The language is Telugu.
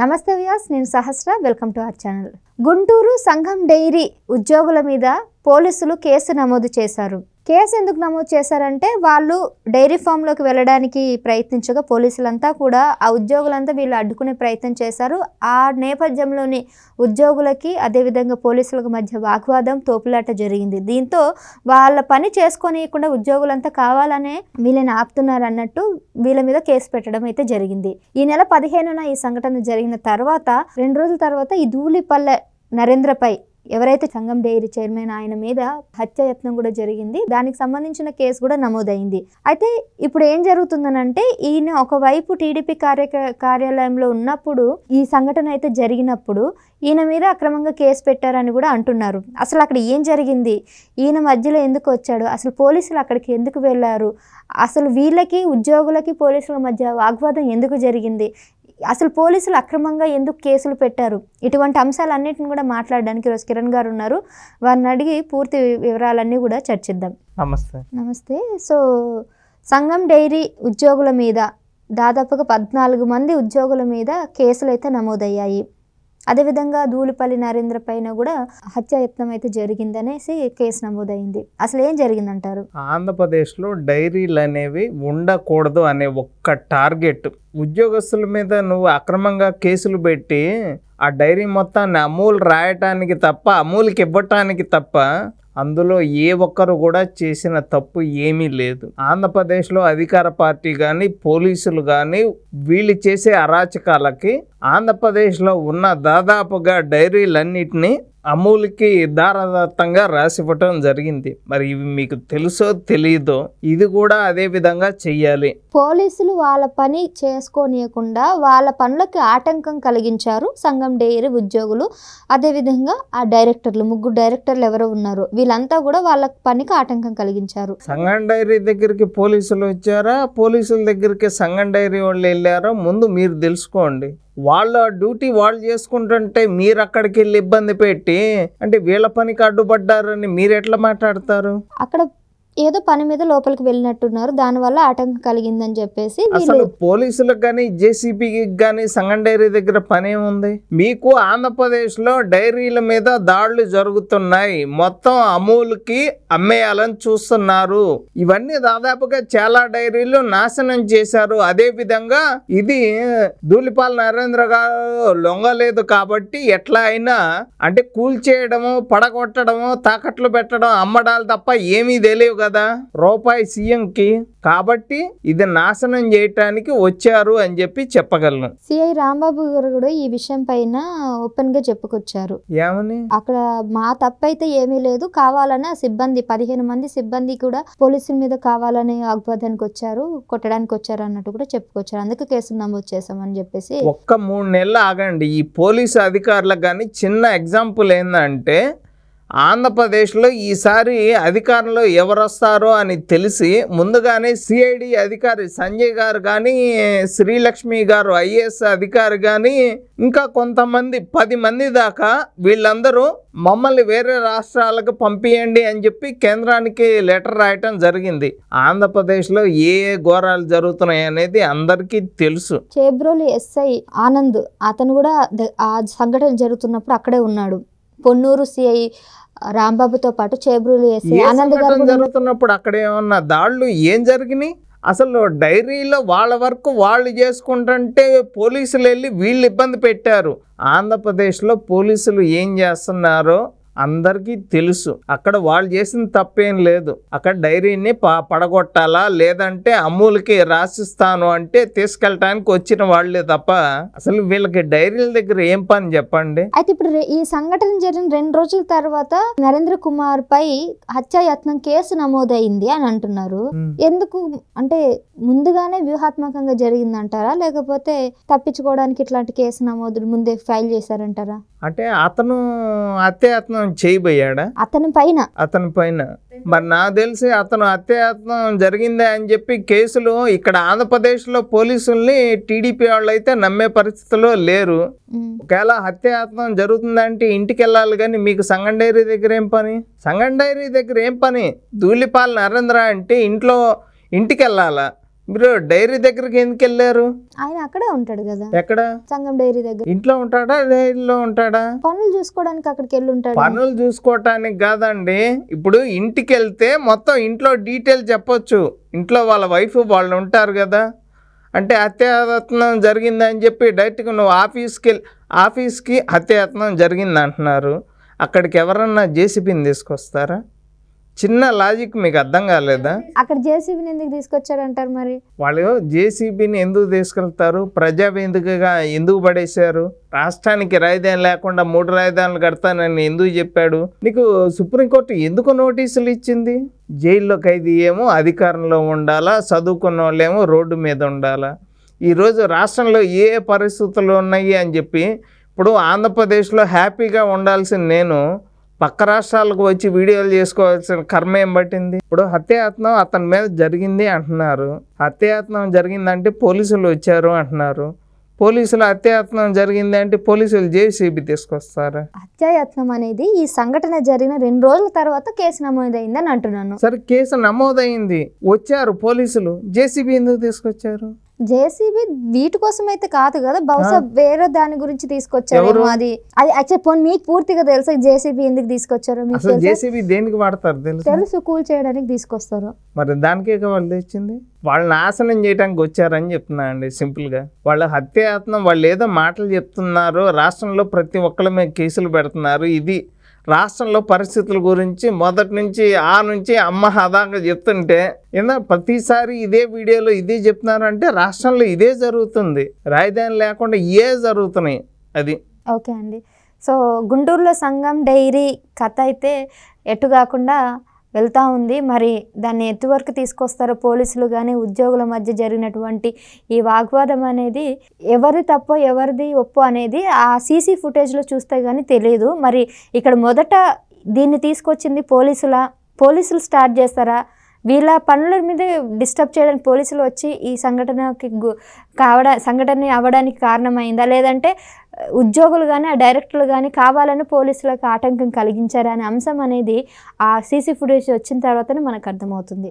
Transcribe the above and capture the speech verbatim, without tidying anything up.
నమస్తే వ్యాస్ నేను Sahasra welcome to our channel Guntur Sangam dairy ఉద్యోగుల మీద పోలీసులు కేసు నమోదు చేశారు కేసు ఎందుకు నమోదు చేశారంటే వాళ్ళు డైరీ ఫామ్ లోకి వెళ్ళడానికి ప్రయత్నించగా పోలీసులంతా కూడా ఆ ఉద్యోగులంతా వీళ్ళు అడ్డుకునే ప్రయత్నం చేశారు ఆ నేపథ్యంలోనే ఉద్యోగులకి అదే విధంగా పోలీసులకు మధ్య వాగ్వాదం తోపులాట జరిగింది దీంతో వాళ్ళ పని చేసుకోనియకుండా ఉద్యోగులంతా కావాలనే వీళ్ళని ఆపుతున్నారు అన్నట్టు వీళ్ళ మీద కేసు పెట్టడం అయితే జరిగింది ఈ నెల పదిహేనున ఈ సంఘటన జరిగిన తర్వాత రెండు రోజుల తర్వాత ఈ ధూళిపల్లి నరేంద్ర పై ఎవరైతే సంగం డైరీ చైర్మన్ ఆయన మీద హత్య యత్నం కూడా జరిగింది దానికి సంబంధించిన కేసు కూడా నమోదైంది అయితే ఇప్పుడు ఏం జరుగుతుందనంటే ఈయన ఒక వైపు టీడీపీ కార్యాలయంలో ఉన్నప్పుడు ఈ సంఘటన అయితే జరిగినప్పుడు ఈయన మీద అక్రమంగా కేసు పెట్టారని కూడా అంటున్నారు అసలు అక్కడ ఏం జరిగింది ఈయన మధ్యలో ఎందుకు వచ్చాడు అసలు పోలీసులు అక్కడికి ఎందుకు వెళ్ళారు అసలు వీళ్ళకి ఉద్యోగులకి పోలీసుల మధ్య వాగ్వాదం ఎందుకు జరిగింది అసలు పోలీసులు అక్రమంగా ఎందుకు కేసులు పెట్టారు ఇటువంటి అంశాలన్నిటిని కూడా మాట్లాడడానికి రోజు కిరణ్ గారు ఉన్నారు వారిని అడిగి పూర్తి వివరాలన్నీ కూడా చర్చిద్దాం నమస్తే నమస్తే సో సంగం డైరీ ఉద్యోగుల మీద దాదాపుగా పద్నాలుగు మంది ఉద్యోగుల మీద కేసులు అయితే నమోదయ్యాయి అదేవిధంగా ధూళిపల్లి నరేంద్ర పైన కూడా హత్యాయత్నం అయితే జరిగిందనేసి కేసు నమోదైంది అసలు ఏం జరిగిందంటారు ఆంధ్రప్రదేశ్లో డైరీలు అనేవి ఉండకూడదు అనే ఒక్క టార్గెట్ ఉద్యోగస్తుల మీద నువ్వు అక్రమంగా కేసులు పెట్టి ఆ డైరీ మొత్తాన్ని అమూల్ రాయటానికి తప్ప అమూల్కి ఇవ్వటానికి తప్ప అందులో ఏ ఒక్కరు కూడా చేసిన తప్పు ఏమీ లేదు ఆంధ్రప్రదేశ్లో అధికార పార్టీ కానీ పోలీసులు కానీ వీళ్ళు చేసే అరాచకాలకి ఆంధ్రప్రదేశ్లో ఉన్న దాదాపుగా డైరీలన్నిటినీ అమూల్కి దారాదత్తంగా రాసివ్వటం జరిగింది మరి ఇవి మీకు తెలుసో తెలియదో ఇది కూడా అదే విధంగా చెయ్యాలి పోలీసులు వాళ్ళ పని చేసుకోనియకుండా వాళ్ళ పనులకు ఆటంకం కలిగించారు సంగం డైరీ ఉద్యోగులు అదేవిధంగా ఆ డైరెక్టర్లు ముగ్గురు డైరెక్టర్లు ఎవరు ఉన్నారు వీళ్ళంతా కూడా వాళ్ళ పనికి ఆటంకం కలిగించారు సంగం డైరీ దగ్గరికి పోలీసులు వచ్చారా పోలీసుల దగ్గరికి సంగం డైరీ వాళ్ళు వెళ్ళారా ముందు మీరు తెలుసుకోండి వాళ్ళ డ్యూటీ వాళ్ళు చేసుకుంటుంటే మీరు అక్కడికి వెళ్ళి ఇబ్బంది పెట్టి అంటే వీళ్ళ పనికి అడ్డుపడ్డారని మీరు ఎట్లా మాట్లాడతారు అక్కడ ఏదో పని మీద లోపలికి వెళ్ళినట్టున్నారు దానివల్ల ఆటంకం కలిగిందని చెప్పేసి అసలు పోలీసులకు కానీ జేసీబీకి కానీ సంగం డైరీ దగ్గర పని ఏముంది మీకు ఆంధ్రప్రదేశ్లో డైరీల మీద దాడులు జరుగుతున్నాయి మొత్తం అమూల్కి అమ్మేయాలని చూస్తున్నారు ఇవన్నీ దాదాపుగా చాలా డైరీలు నాశనం చేశారు అదే విధంగా ఇది ధూళిపాల్ నరేంద్ర గారు లొంగలేదు కాబట్టి ఎట్లా అయినా అంటే కూల్చేయడము పడగొట్టడము తాకట్లు పెట్టడం అమ్మడాలు తప్ప ఏమీ తెలియదు కదా రూపాయి సీఎం కి కాబట్టి ఇది నాశనం చేయటానికి వచ్చారు అని చెప్పి చెప్పగలను సిఐ రాంబాబు గారు కూడా ఈ విషయం పైన ఓపెన్ గా చెప్పుకొచ్చారు ఏమని అక్కడ మా తప్పైతే ఏమీ లేదు కావాలనే సిబ్బంది పదిహేను మంది సిబ్బంది కూడా పోలీసుల మీద కావాలనే ఆగ్వాదానికి వచ్చారు కొట్టడానికి వచ్చారు అన్నట్టు కూడా చెప్పుకొచ్చారు అందుకే కేసు నమోదు చేశామని చెప్పేసి ఒక్క మూడు నెలలు ఆగండి ఈ పోలీసు అధికారులకు కానీ చిన్న ఎగ్జాంపుల్ ఏంటంటే ఆంధ్రప్రదేశ్లో ఈసారి అధికారంలో ఎవరు వస్తారో అని తెలిసి ముందుగానే సిఐడి అధికారి సంజయ్ గారు కానీ శ్రీలక్ష్మి గారు ఐఏఎస్ అధికారి కానీ ఇంకా కొంతమంది పది మంది దాకా వీళ్ళందరూ మమ్మల్ని వేరే రాష్ట్రాలకు పంపియండి అని చెప్పి కేంద్రానికి లెటర్ రాయటం జరిగింది ఆంధ్రప్రదేశ్లో ఏ ఏ ఘోరాలు జరుగుతున్నాయి అనేది అందరికీ తెలుసు చేబ్రోలి ఎస్ఐ ఆనంద్ అతను కూడా ఆ సంఘటన జరుగుతున్నప్పుడు అక్కడే ఉన్నాడు పొన్నూరు సిఐ రాంబాబుతో పాటు చేబ్రూలు ఎస్ఐ ఆనంద్ గారు జరుగుతున్నప్పుడు అక్కడ ఏమన్నా దాడులు ఏం జరిగినాయి అసలు డైరీలో వాళ్ళ వరకు వాళ్ళు చేసుకుంటుంటే పోలీసులు వెళ్ళి వీళ్ళు ఇబ్బంది పెట్టారు ఆంధ్రప్రదేశ్లో పోలీసులు ఏం చేస్తున్నారో అందరికీ తెలుసు అక్కడ వాళ్ళు చేసిన తప్పేం లేదు అక్కడ డైరీని పడగొట్టాలా లేదంటే అమూల్కి రాసిస్తాను అంటే తీసుకెళ్ళటానికి వచ్చిన వాళ్ళే తప్ప అసలు వీళ్ళకి డైరీల దగ్గర ఏం పని చెప్పండి అయితే ఇప్పుడు ఈ సంఘటన జరిగిన రెండు రోజుల తర్వాత నరేంద్ర కుమార్ పై హత్యాయత్నం కేసు నమోదైంది అని అంటున్నారు ఎందుకు అంటే ముందుగానే వ్యూహాత్మకంగా జరిగిందంటారా లేకపోతే తప్పించుకోవడానికి ఇట్లాంటి కేసు నమోదు ముందే ఫైల్ చేశారంటారా అంటే అతను హత్యాయత్నం చేయబోయాడా అతని పైన అతని పైన మరి నాకు తెలిసి అతను హత్యాయత్నం జరిగిందే అని చెప్పి కేసులు ఇక్కడ ఆంధ్రప్రదేశ్లో పోలీసుల్ని టీడీపీ వాళ్ళు అయితే నమ్మే పరిస్థితిలో లేరు ఒకవేళ హత్యాయత్నం జరుగుతుందంటే ఇంటికి వెళ్ళాలి కానీ మీకు సంగం డైరీ దగ్గర ఏం పని సంగం డైరీ దగ్గర ఏం పని ధూళిపాల్ నరేంద్ర అంటే ఇంట్లో ఇంటికి వెళ్ళాలా డైరీ దగ్గరికి ఎందుకు వెళ్ళారు? ఆయన అక్కడే ఉంటాడు కదా. ఎక్కడ? సంగం డైరీ దగ్గర. ఇంట్లో ఉంటాడా డైరీలో ఉంటాడా? పనులు చూసుకోవడానికి అక్కడికి వెళ్ళి ఉంటాడు. పనులు చూసుకోవడానికి కాదండి, ఇప్పుడు ఇంటికి వెళ్తే మొత్తం ఇంట్లో డీటెయిల్ చెప్పొచ్చు. ఇంట్లో వాళ్ళ వైఫ్ వాళ్ళు ఉంటారు కదా, అంటే హత్యాయత్నం జరిగిందని చెప్పి డైరెక్ట్గా నువ్వు ఆఫీస్కి వెళ్ళి ఆఫీస్కి హత్యాయత్నం జరిగింది అంటున్నారు. అక్కడికి ఎవరన్నా జేసీబీని తీసుకొస్తారా? చిన్న లాజిక్ మీకు అర్థం కాలేదా? అక్కడ జేసీబీని ఎందుకు తీసుకొచ్చారు అంటారు మరి? వాళ్ళు జేసీబీని ఎందుకు తీసుకెళ్తారు? ప్రజావేదికగా ఎందుకు పడేశారు? రాష్ట్రానికి రాజధాని లేకుండా మూడు రాజధానులు కడతానని ఎందుకు చెప్పాడు? నీకు సుప్రీంకోర్టు ఎందుకు నోటీసులు ఇచ్చింది? జైల్లో ఖైదీ ఏమో అధికారంలో ఉండాలా, చదువుకున్న వాళ్ళేమో రోడ్డు మీద ఉండాలా. ఈరోజు రాష్ట్రంలో ఏ పరిస్థితులు ఉన్నాయి అని చెప్పి ఇప్పుడు ఆంధ్రప్రదేశ్లో హ్యాపీగా ఉండాల్సిన నేను పక్క రాష్ట్రాలకు వచ్చి వీడియోలు చేసుకోవాల్సిన కర్మ ఏం పట్టింది? ఇప్పుడు హత్యాయత్నం అతని మీద జరిగింది అంటున్నారు. హత్యాయత్నం జరిగిందంటే పోలీసులు వచ్చారు అంటున్నారు. పోలీసులు హత్యాయత్నం జరిగింది అంటే పోలీసులు జేసీబీ తీసుకొస్తారు. హత్యాయత్నం అనేది ఈ సంఘటన జరిగిన రెండు రోజుల తర్వాత కేసు నమోదైందని అంటున్నాను. సరే, కేసు నమోదైంది, వచ్చారు పోలీసులు, జేసీబీ ఎందుకు తీసుకొచ్చారు? జేసీబీ వీటి కోసం అయితే కాదు కదా, బహుశా వేరే దాని గురించి తీసుకొచ్చారు. అది అది మీకు పూర్తిగా తెలుసు జేసీబీ ఎందుకు తీసుకొచ్చారు? జేసీబీ దేనికి వాడతారు తెలుసు, కూల్ చేయడానికి తీసుకొస్తారు. మరి దానికే వాళ్ళు తెచ్చింది, వాళ్ళని నాశనం చేయడానికి వచ్చారని చెప్తున్నాను అండి సింపుల్ గా. వాళ్ళ హత్యాయత్నం, వాళ్ళు ఏదో మాటలు చెప్తున్నారు, రాష్ట్రంలో ప్రతి ఒక్కళ్ళ మీద కేసులు పెడుతున్నారు. ఇది రాష్ట్రంలో పరిస్థితుల గురించి మొదటి నుంచి ఆ నుంచి అమ్మ హదాగా చెప్తుంటే ఏందా ప్రతిసారి ఇదే వీడియోలో ఇదే చెప్తున్నారు అంటే రాష్ట్రంలో ఇదే జరుగుతుంది, రాజధాని లేకుండా ఏ జరుగుతున్నాయి అది. ఓకే అండి, సో గుంటూరులో సంగం డైరీ కథ అయితే ఎటు కాకుండా వెళ్తూ ఉంది. మరి దాన్ని ఎంతవరకు తీసుకొస్తారో, పోలీసులు కానీ ఉద్యోగుల మధ్య జరిగినటువంటి ఈ వాగ్వాదం అనేది ఎవరి తప్పో ఎవరిది ఒప్పో అనేది ఆ సీసీ ఫుటేజ్లో చూస్తే కానీ తెలియదు. మరి ఇక్కడ మొదట దీన్ని తీసుకొచ్చింది పోలీసుల పోలీసులు స్టార్ట్ చేస్తారా, వీళ్ళ పనుల మీద డిస్టర్బ్ చేయడానికి పోలీసులు వచ్చి ఈ సంఘటనకి కావడా సంఘటన అవ్వడానికి కారణమైందా, లేదంటే ఉద్యోగులు కానీ ఆ డైరెక్టర్లు కానీ కావాలని పోలీసులకు ఆటంకం కలిగించారా అనే అంశం అనేది ఆ సీసీ ఫుటేజ్ వచ్చిన తర్వాతనే మనకు అర్థమవుతుంది.